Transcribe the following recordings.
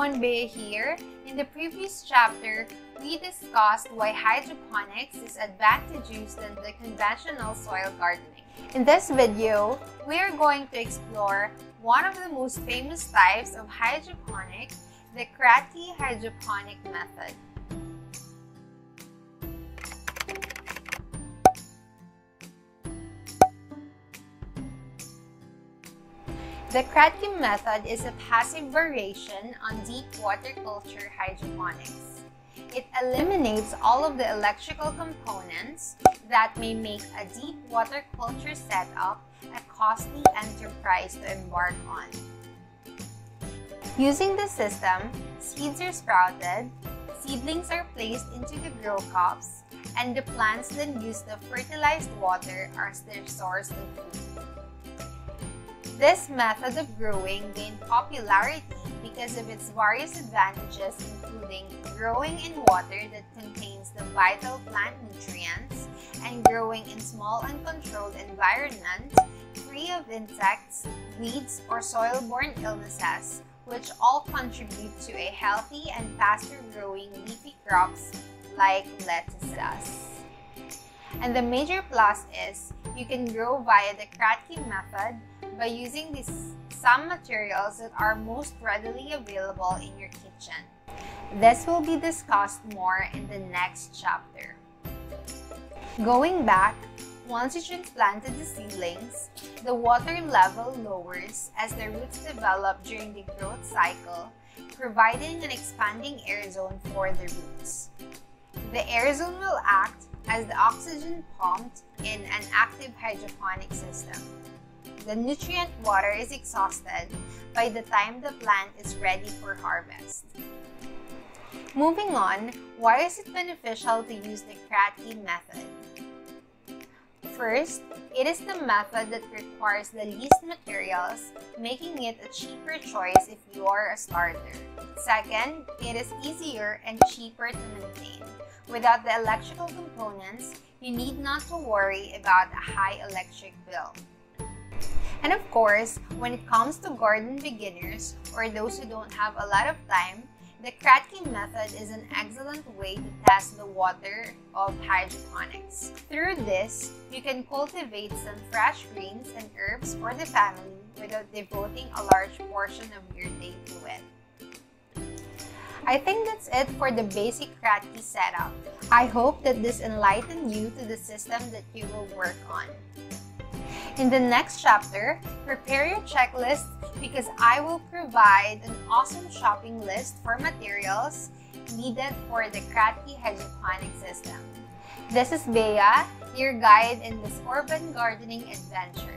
everyone, Bea here. In the previous chapter, we discussed why hydroponics is advantageous than the conventional soil gardening. In this video, we are going to explore one of the most famous types of hydroponics, the Kratky hydroponic method. The Kratky method is a passive variation on deep water culture hydroponics. It eliminates all of the electrical components that may make a deep water culture setup a costly enterprise to embark on. Using this system, seeds are sprouted, seedlings are placed into the grow cups, and the plants then use the fertilized water as their source of food. This method of growing gained popularity because of its various advantages, including growing in water that contains the vital plant nutrients and growing in small and controlled environments free of insects, weeds, or soil-borne illnesses, which all contribute to a healthy and faster-growing leafy crops like lettuces. And the major plus is you can grow via the Kratky method by using some materials that are most readily available in your kitchen. This will be discussed more in the next chapter. Going back, once you transplanted the seedlings, the water level lowers as the roots develop during the growth cycle, providing an expanding air zone for the roots. The air zone will act as the oxygen pumped in an active hydroponic system. The nutrient water is exhausted by the time the plant is ready for harvest. Moving on, why is it beneficial to use the Kratky method? First, it is the method that requires the least materials, making it a cheaper choice if you are a starter. Second, it is easier and cheaper to maintain. Without the electrical components, you need not to worry about a high electric bill. And of course, when it comes to garden beginners or those who don't have a lot of time, the Kratky method is an excellent way to test the water of hydroponics. Through this, you can cultivate some fresh greens and herbs for the family without devoting a large portion of your day to it. I think that's it for the basic Kratky setup. I hope that this enlightened you to the system that you will work on. In the next chapter, prepare your checklist because I will provide an awesome shopping list for materials needed for the Kratky hydroponic system. This is Bea, your guide in this urban gardening adventure.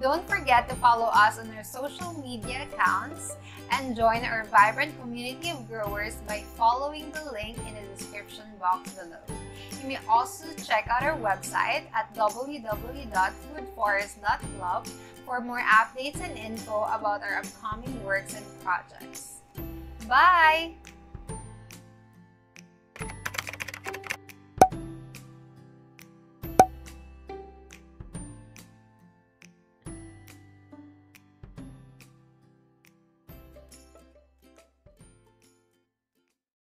Don't forget to follow us on our social media accounts and join our vibrant community of growers by following the link in the description box below. You may also check out our website at www.foodforest.club for more updates and info about our upcoming works and projects. Bye!